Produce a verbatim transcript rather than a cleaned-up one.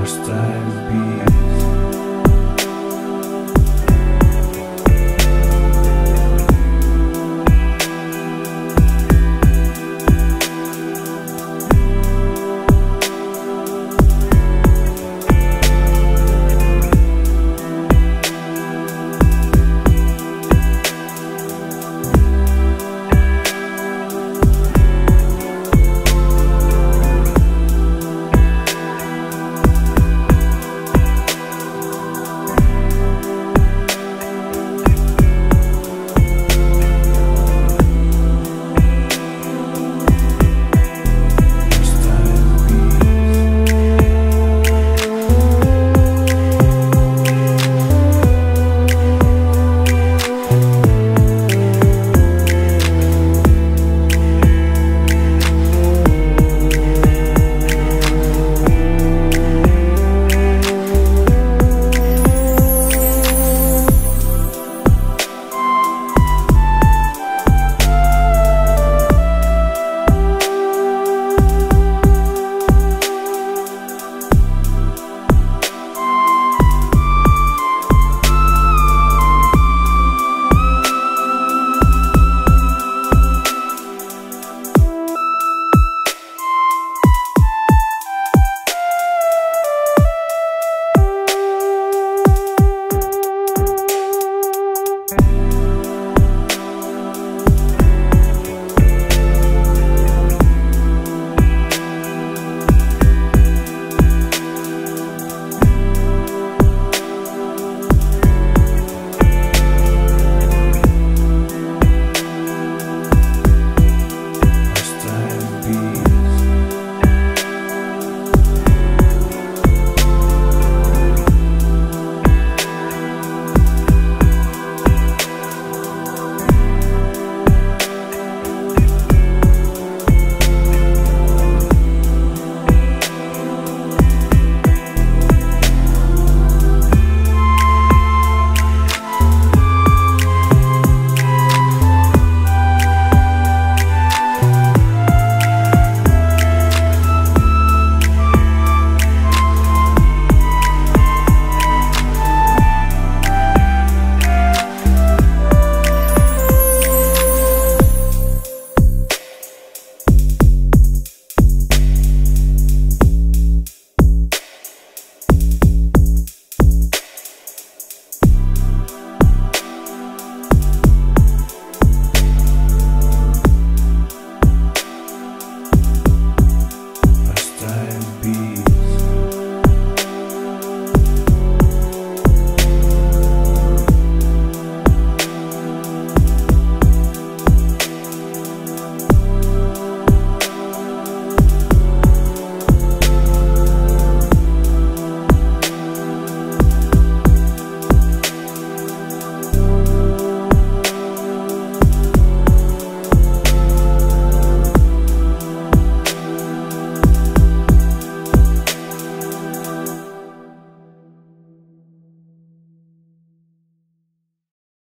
first time being.